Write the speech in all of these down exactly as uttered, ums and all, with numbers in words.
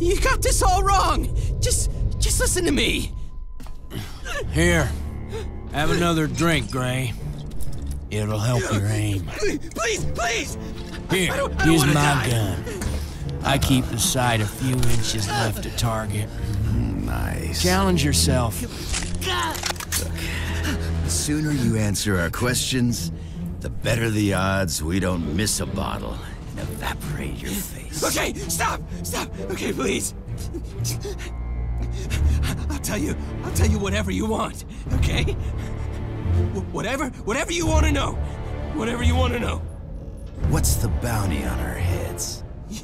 You got this all wrong! Just, just listen to me! Here. Have another drink, Gray. It'll help your aim. Please, please! Here, I don't, I don't use my die. gun. I keep the sight a few inches left to target. Nice. Challenge yourself. The sooner you answer our questions, the better the odds we don't miss a bottle and evaporate your face. Okay, stop! Stop! Okay, please! I'll tell you, I'll tell you whatever you want, okay? Wh- whatever, whatever you want to know. Whatever you want to know. What's the bounty on our heads? You,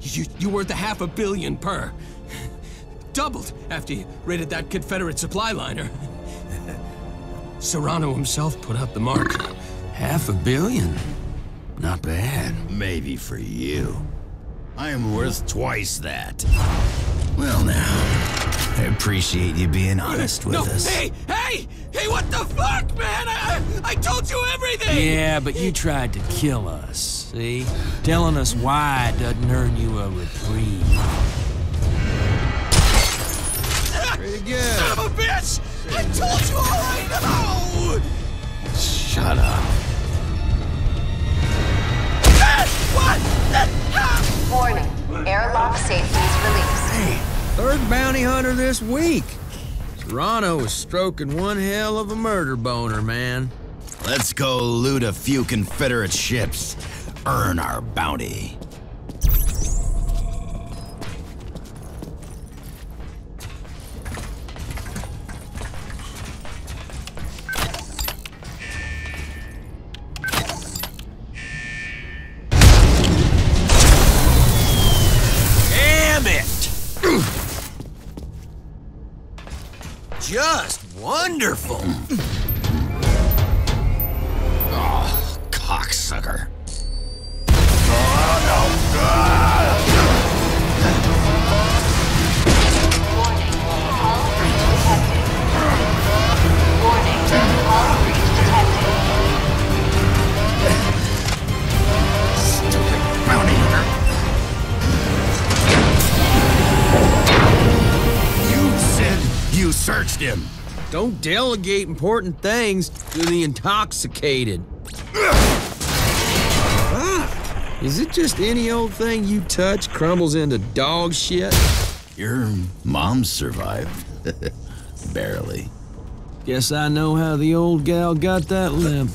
you, you're worth a half a billion per. Doubled after you raided that Confederate supply liner. Serrano himself put out the mark. Half a billion? Not bad. Maybe for you. I am worth twice that. Well now. I appreciate you being honest with no. us. Hey! Hey! Hey, what the fuck, man? I, I told you everything! Yeah, but you tried to kill us, see? Telling us why doesn't earn you a reprieve. Pretty good. Son of a bitch! I told you all I know! Shut up. What? Warning. Airlock safeties released. Hey. Third bounty hunter this week. Serrano was stroking one hell of a murder boner, man. Let's go loot a few Confederate ships. Earn our bounty. Just wonderful! Oh, cocksucker. Oh, no. Warning, hull breach detected. Warning, hull breach detected. Stupid bounty hunter. You said... You searched him! Don't delegate important things to the intoxicated. Ah, is it just any old thing you touch crumbles into dog shit? Your mom survived. Barely. Guess I know how the old gal got that limp.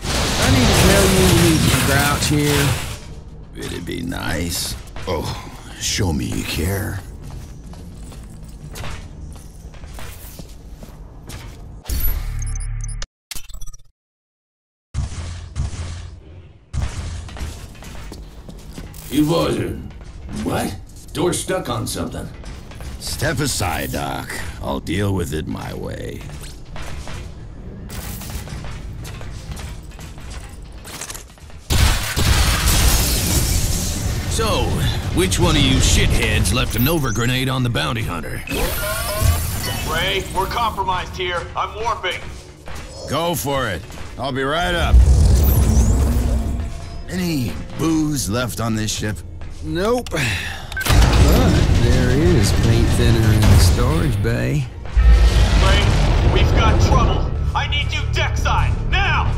I need to tell you we need to crouch here. It'd be nice. Oh, show me you care. You boys are... What? Door stuck on something. Step aside, Doc. I'll deal with it my way. So, which one of you shitheads left a Nova grenade on the bounty hunter? Ray, we're compromised here. I'm warping. Go for it. I'll be right up. Any booze left on this ship? Nope. But there is paint thinner in the storage bay. Ray, we've got trouble. I need you deckside, now!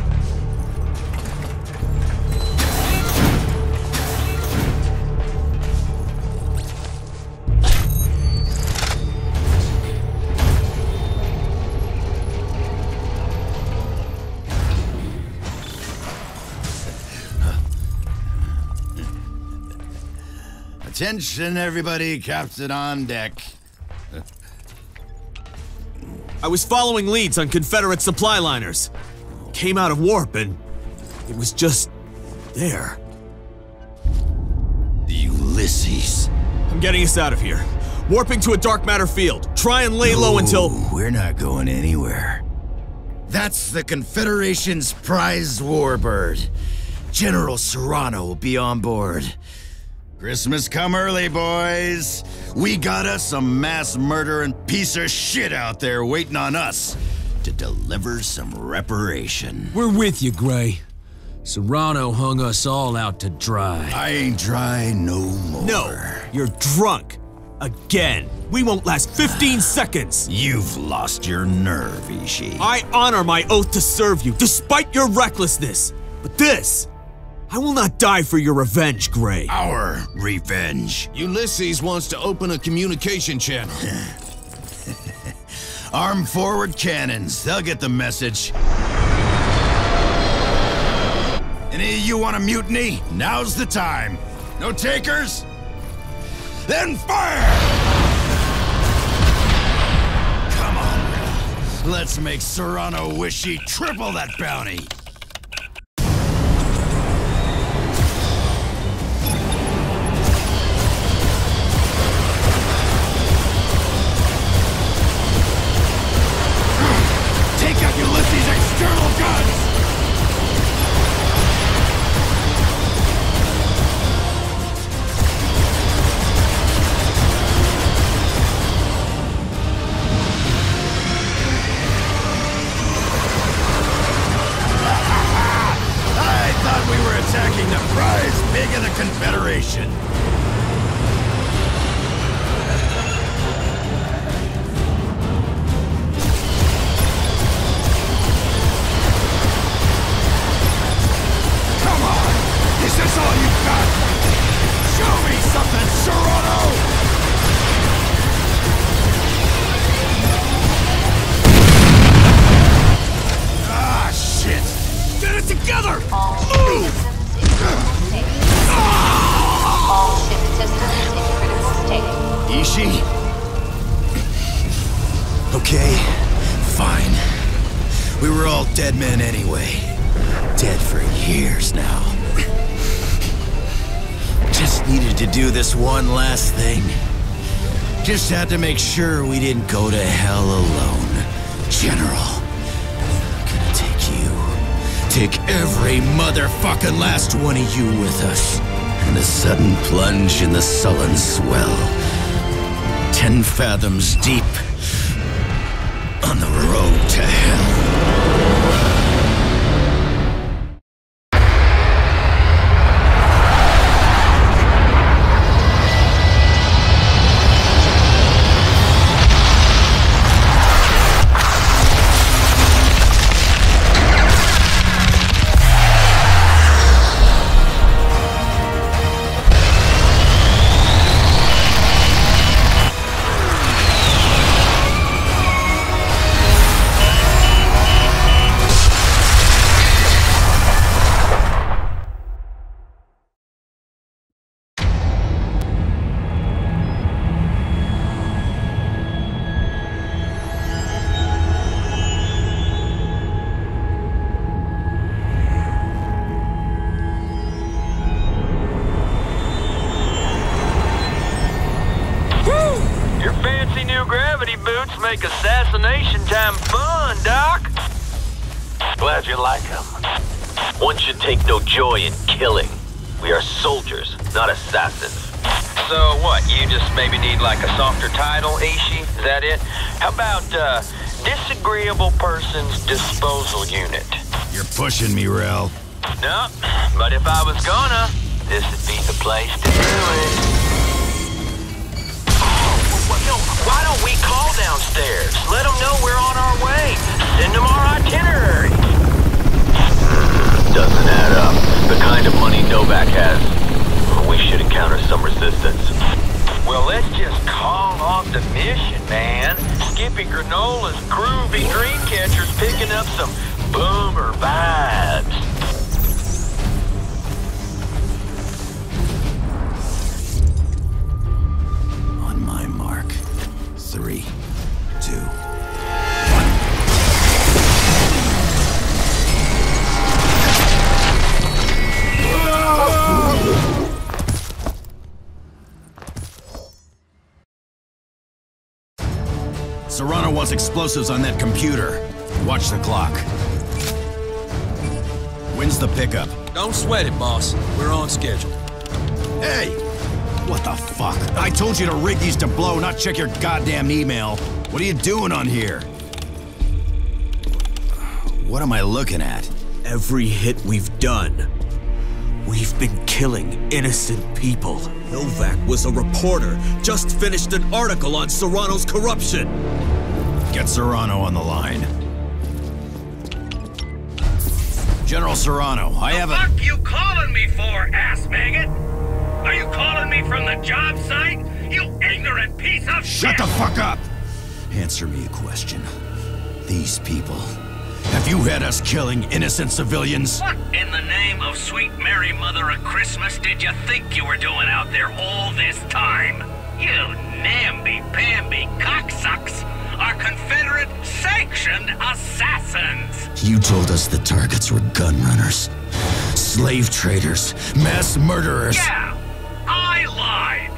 Attention, everybody, captain on deck. I was following leads on Confederate supply liners. Came out of warp and it was just there. The Ulysses. I'm getting us out of here. Warping to a dark matter field. Try and lay no, low until... We're not going anywhere. That's the Confederation's prize warbird. General Serrano will be on board. Christmas come early, boys. We got us some mass murdering piece of shit out there waiting on us to deliver some reparation. We're with you, Gray. Serrano hung us all out to dry. I ain't dry no more. No, you're drunk. Again. We won't last fifteen seconds. You've lost your nerve, Ishii. I honor my oath to serve you, despite your recklessness. But this, I will not die for your revenge, Gray. Our revenge. Ulysses wants to open a communication channel. Arm forward cannons. They'll get the message. Any of you want a mutiny? Now's the time. No takers? Then fire! Come on, Rell. Let's make Serrano wish he triple that bounty. Just had to make sure we didn't go to hell alone. General, I'm gonna take you. Take every motherfucking last one of you with us. And a sudden plunge in the sullen swell. Ten fathoms deep. On the road to hell. Disposal unit. You're pushing me, Rell. No, but if I was gonna, this would be the place to do it. Oh, no, why don't we call downstairs? Let them know we're on our way. Send them our itinerary. Doesn't add up. The kind of money Novak has. We should encounter some resistance. Well, let's just call off the mission, man. Skippy Granola's groovy dream catcher's picking up some boomer vibes. On my mark, three, two, one. Serrano wants explosives on that computer. Watch the clock. When's the pickup? Don't sweat it, boss. We're on schedule. Hey! What the fuck? I told you to rig these to blow, not check your goddamn email. What are you doing on here? What am I looking at? every hit we've done, we've been killing innocent people. Novak was a reporter, just finished an article on Serrano's corruption. Get Serrano on the line. General Serrano, I have a- What the fuck you calling me for, ass maggot? Are you calling me from the job site? You ignorant piece of shit! Shut the fuck up! Answer me a question. These people. Have you had us killing innocent civilians? What in the name of sweet Mary Mother of Christmas did you think you were doing out there all this time? You namby-pamby cocksucks are Confederate sanctioned assassins! You told us the targets were gunrunners, slave traders, mass murderers. Yeah, I lied.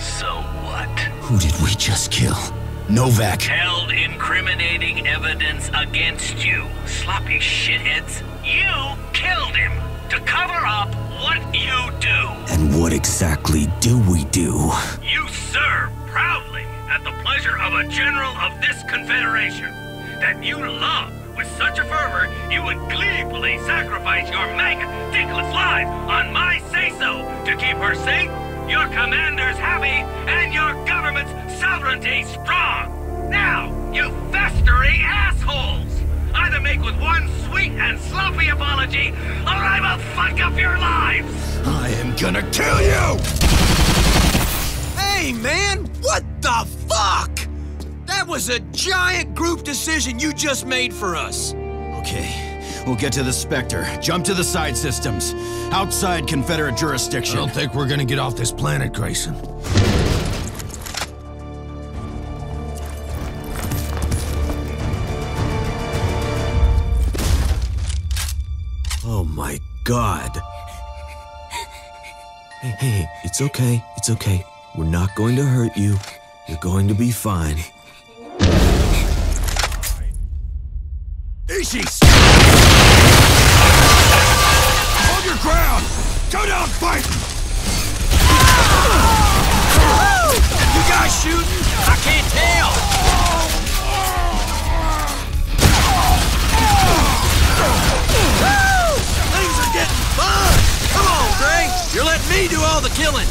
So what? Who did we just kill? Novak. Held incriminating evidence against you, sloppy shitheads. You killed him to cover up what you do. And what exactly do we do? You serve proudly at the pleasure of a general of this confederation that you love with such a fervor you would gleefully sacrifice your maggot, dickless life on my say-so to keep her safe, your commanders happy, and your government's sovereignty strong. Now, you festering assholes! Either make with one sweet and sloppy apology, or I will fuck up your lives! I am gonna kill you! Hey, man! What the fuck?! That was a giant group decision you just made for us! Okay, we'll get to the Spectre. Jump to the side systems. Outside Confederate jurisdiction. I don't think we're gonna get off this planet, Grayson. Oh my God. Hey, hey, hey, it's okay, it's okay. We're not going to hurt you. You're going to be fine. Ishii! Hold your ground! Go down fighting! You guys shooting? I can't tell! Things are getting fun! Come on, Gray! You're letting me do all the killing!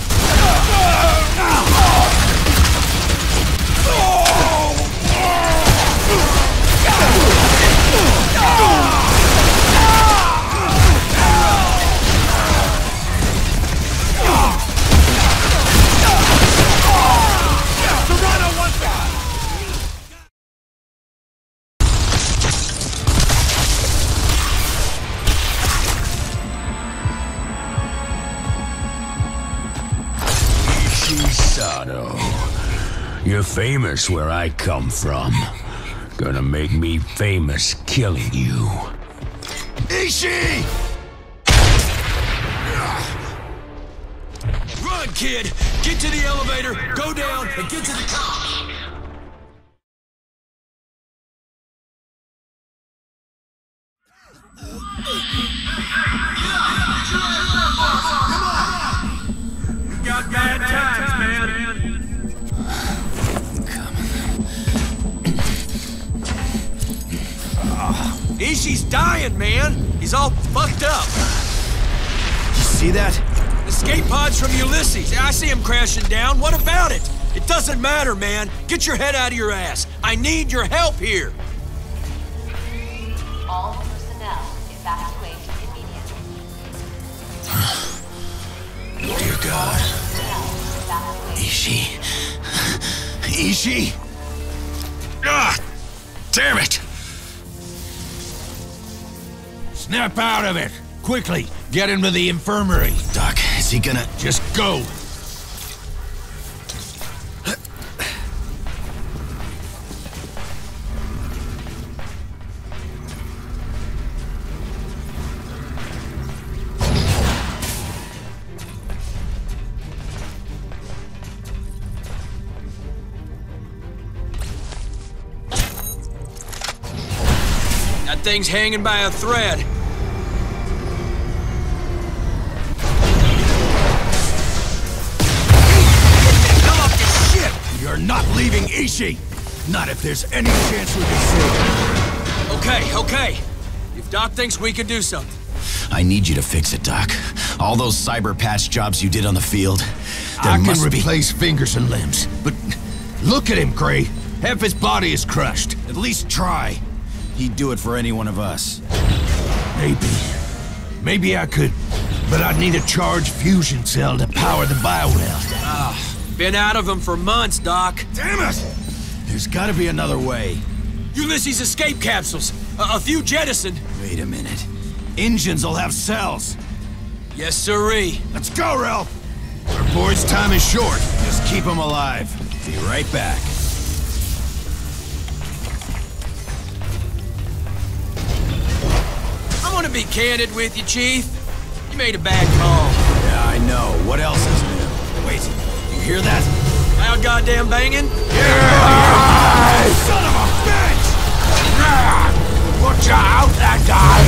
You're famous where I come from. Gonna make me famous killing you. Ishii! Run, kid! Get to the elevator, go down, and get to the top! Come on! We got bad times, man. Ishii's dying, man! He's all fucked up! You see that? Escape pods from Ulysses. I see him crashing down. What about it? It doesn't matter, man. Get your head out of your ass. I need your help here. All personnel evacuate immediately. Dear God. Ishii. Ishii! Ah! Damn it! Snap out of it! Quickly! Get him to the infirmary! Doc, is he gonna... Just go! That thing's hanging by a thread. You're not leaving Ishii! Not if there's any chance we can save him. Okay, okay. If Doc thinks we can do something. I need you to fix it, Doc. All those cyber patch jobs you did on the field. There I must can replace be... fingers and limbs, but look at him, Gray. Half his body is crushed. At least try. He'd do it for any one of us. Maybe. Maybe I could, but I'd need a charged fusion cell to power the biowell. Ah, been out of them for months, Doc. Damn it! There's gotta be another way. Ulysses' escape capsules. A, a few jettisoned. Wait a minute. Engines'll have cells. Yes, sirree. Let's go, Rell. Our boy's time is short. Just keep him alive. Be right back. I'm gonna be candid with you, Chief. You made a bad call. Yeah, I know. What else is new? Wait, you hear that? Loud goddamn banging? Yeah! Son of a bitch! Put you out, that guy!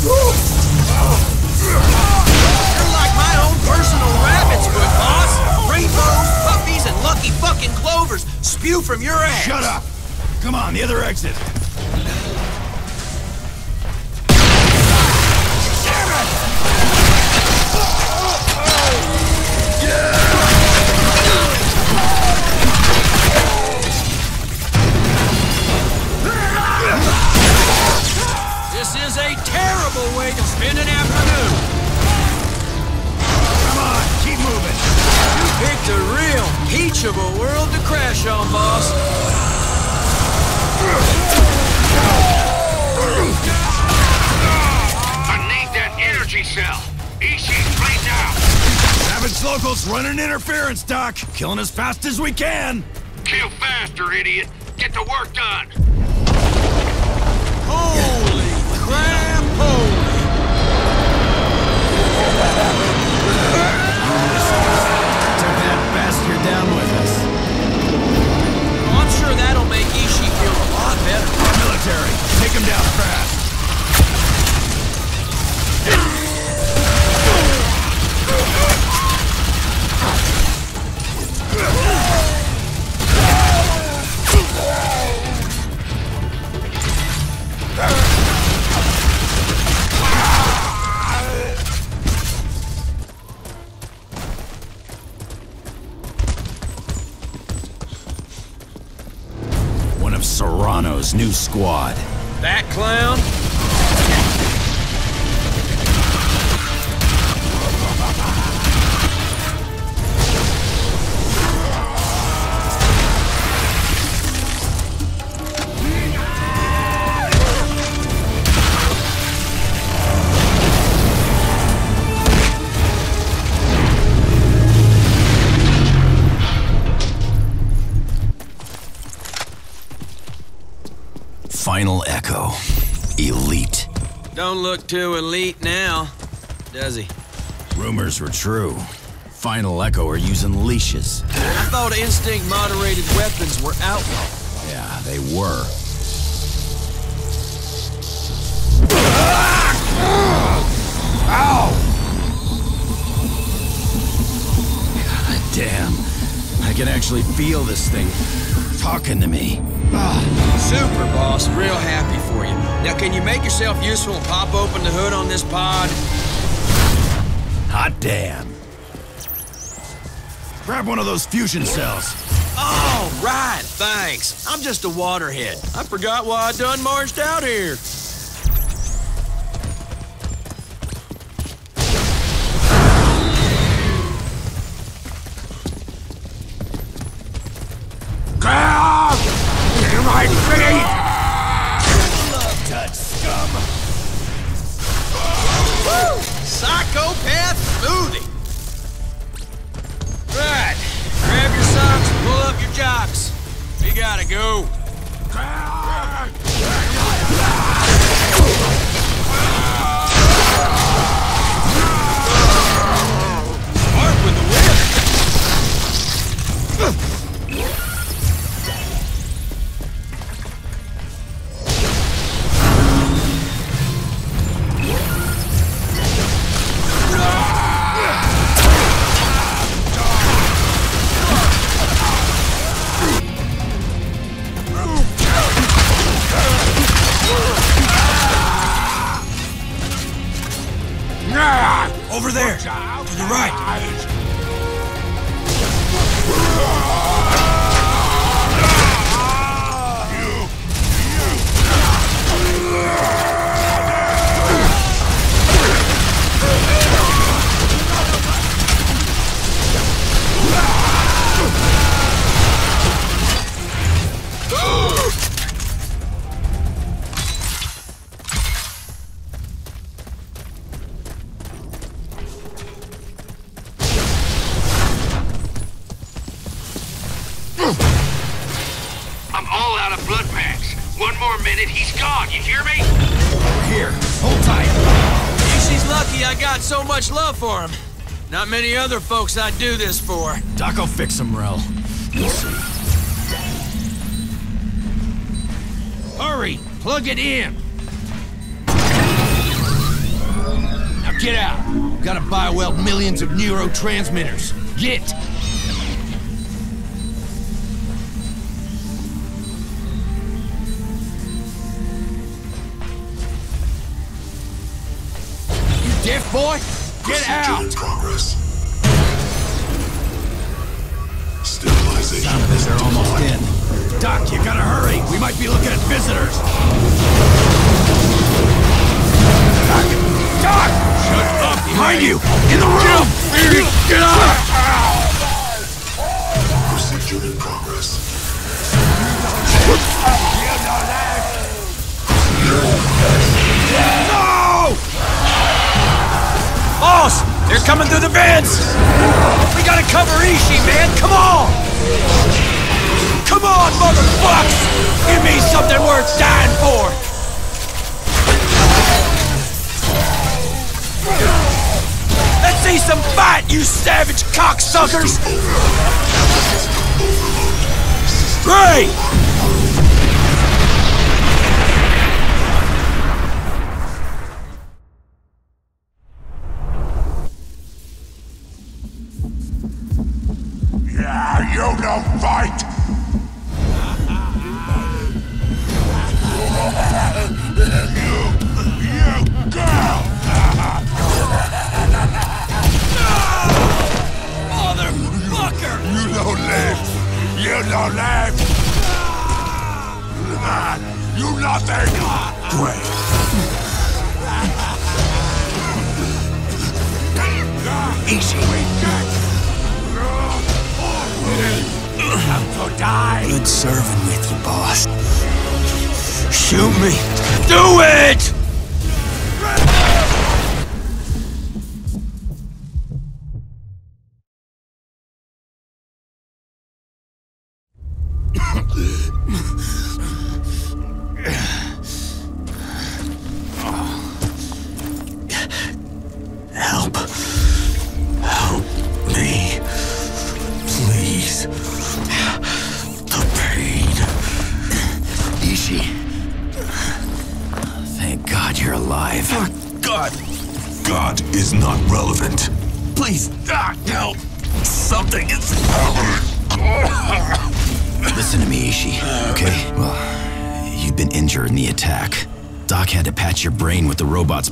You're like my own personal rabbit's foot, boss! Rainbows, puppies, and lucky fucking clovers spew from your ass! Shut up! Come on, the other exit! This is a terrible way to spend an afternoon. Come on, keep moving. You picked a real peach of a world to crash on, boss. I need that energy cell. Ishii, right now. Savage locals running interference, Doc. Killing as fast as we can. Kill faster, idiot. Get the work done. Holy crap, holy. Took that bastard down with us. Well, I'm sure that'll make Ishii feel a lot better. Our military, take him down fast. One of Serrano's new squad. That clown? Final Echo. Elite. Don't look too elite now, does he? Rumors were true. Final Echo are using leashes. I thought instinct-moderated weapons were outlawed. Yeah, they were. Ow! God damn. I can actually feel this thing talking to me. Ah, super, boss. Real happy for you. Now, can you make yourself useful and pop open the hood on this pod? Hot damn. Grab one of those fusion cells. Oh, right. Thanks. I'm just a waterhead. I forgot why I done marched out here. Over there! To the right! For him. Not many other folks I'd do this for. Doc will fix him, Rell. You'll see. Hurry! Plug it in! Now get out! Gotta bioweld millions of neurotransmitters. Get! You deaf, boy? Get out! In progress. Stabilization. Some of us are almost in. Doc, you gotta hurry. We might be looking at visitors. Doc! Doc! Shut up! Behind you! In the room! Get out! Procedure in progress. Boss! They're coming through the vents! We gotta cover Ishii, man! Come on! Come on, motherfucks! Give me something worth dying for! Let's see some fight, you savage cocksuckers! Great!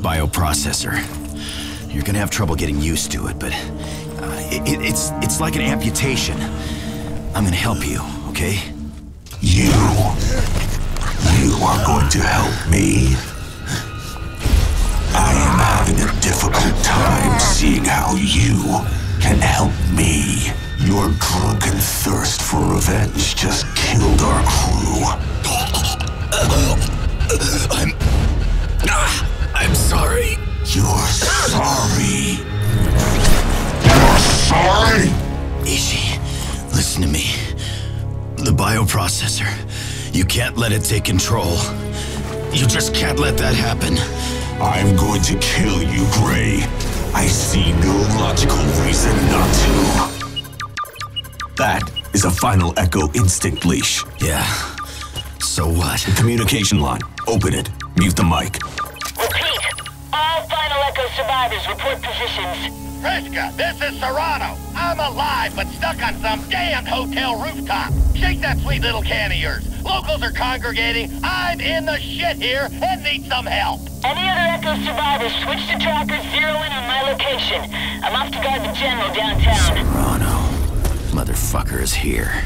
Bioprocessor. You're gonna have trouble getting used to it, but uh, it, it, it's it's like an amputation. I'm gonna help you, okay? You, you are going to help me. I am having a difficult time seeing how you can help me. Your drunken thirst for revenge just killed our crew. I'm. I'm sorry. You're sorry. You're sorry? Ishii, listen to me. The bioprocessor. You can't let it take control. You just can't let that happen. I'm going to kill you, Gray. I see no logical reason not to. That is a Final Echo instinct leash. Yeah. So what? The communication line. Open it. Mute the mic. Repeat, all Final Echo survivors report positions. Fresca, this is Serrano. I'm alive, but stuck on some damned hotel rooftop. Shake that sweet little can of yours. Locals are congregating. I'm in the shit here and need some help. Any other Echo survivors, switch to trackers, zero in on my location. I'm off to guard the general downtown. Serrano. Motherfucker is here.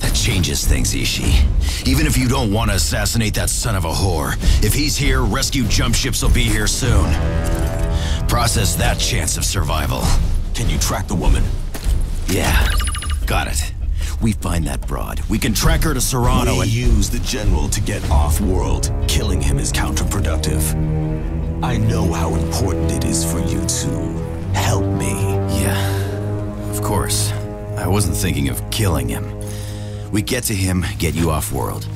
That changes things, Ishii. Even if you don't want to assassinate that son of a whore, if he's here, rescue jump ships will be here soon. Process that chance of survival. Can you track the woman? Yeah. Got it. We find that broad. We can track her to Serrano and use the general to get off-world. Killing him is counterproductive. I know how important it is for you to help me. Yeah, of course. I wasn't thinking of killing him. We get to him, get you off-world.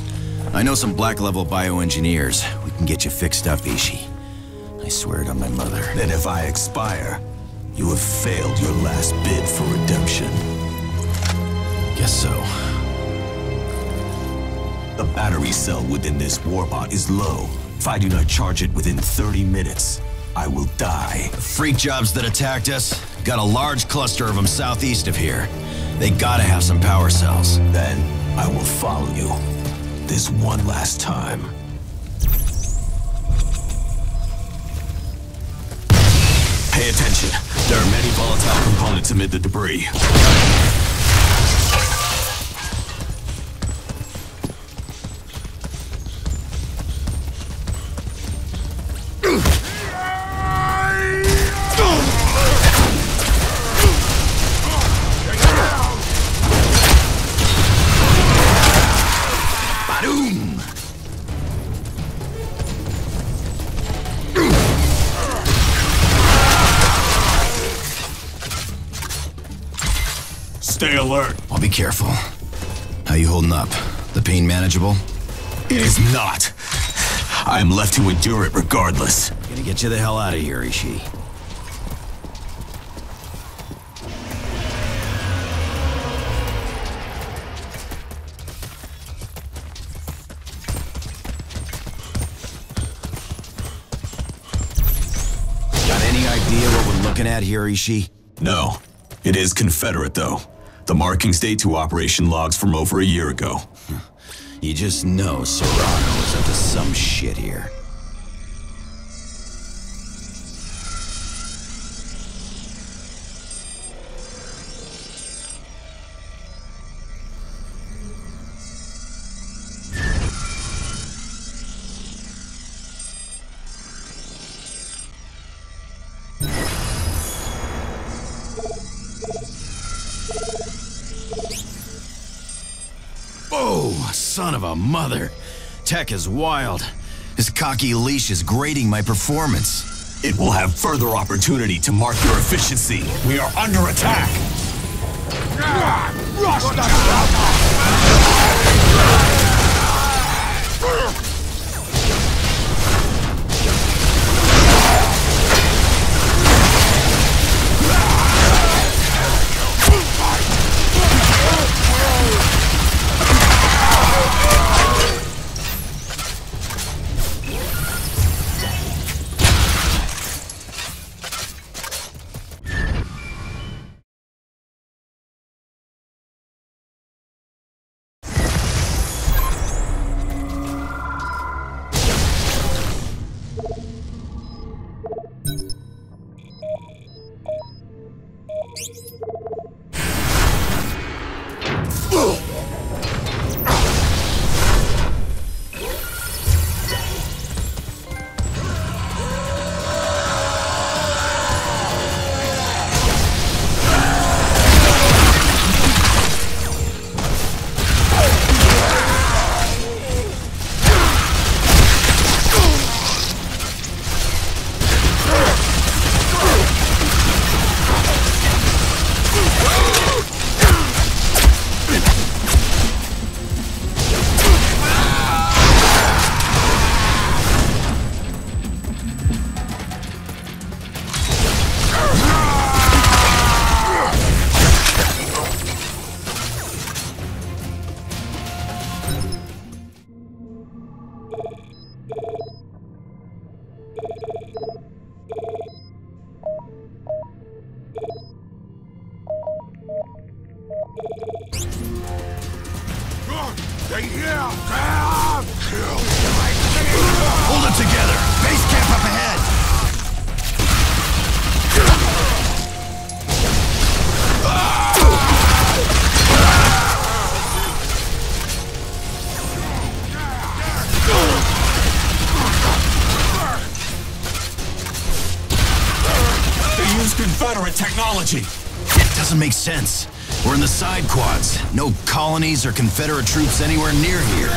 I know some black-level bioengineers. We can get you fixed up, Ishii. I swear it on my mother. Then if I expire, you have failed your last bid for redemption. Guess so. The battery cell within this warbot is low. If I do not charge it within thirty minutes, I will die. The freak jobs that attacked us got a large cluster of them southeast of here. They gotta have some power cells. Then I will follow you. This one last time. Pay attention. There are many volatile components amid the debris. Stay alert. I'll be careful. How you holding up? The pain manageable? It is not. I am left to endure it regardless. Gonna get you the hell out of here, Ishii. Got any idea what we're looking at here, Ishii? No. It is Confederate, though. The markings date to operation logs from over a year ago. You just know Serrano is up to some shit here. Son of a mother. Tech is wild. His cocky leash is grating my performance. It will have further opportunity to mark your efficiency. We are under attack. Rush the battle! Confederate technology. It doesn't make sense. We're in the side quads. No colonies or Confederate troops anywhere near here.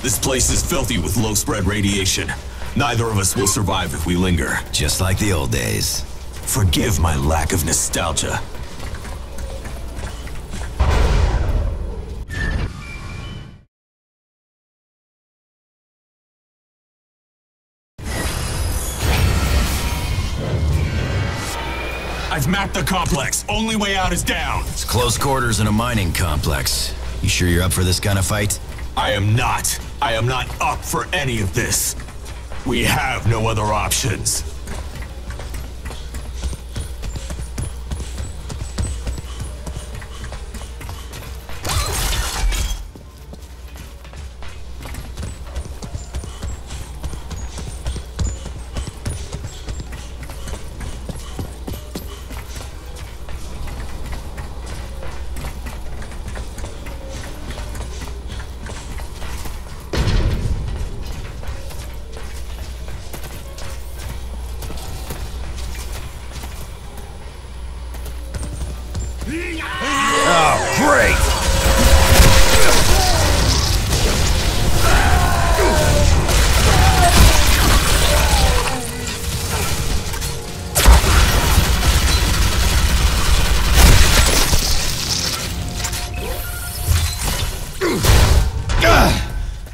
This place is filthy with low spread radiation. Neither of us will survive if we linger. Just like the old days. Forgive my lack of nostalgia. I've mapped the complex. Only way out is down. It's close quarters in a mining complex. You sure you're up for this kind of fight? I am not. I am not up for any of this. We have no other options.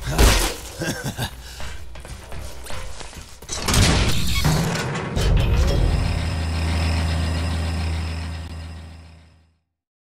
Ha ha ha.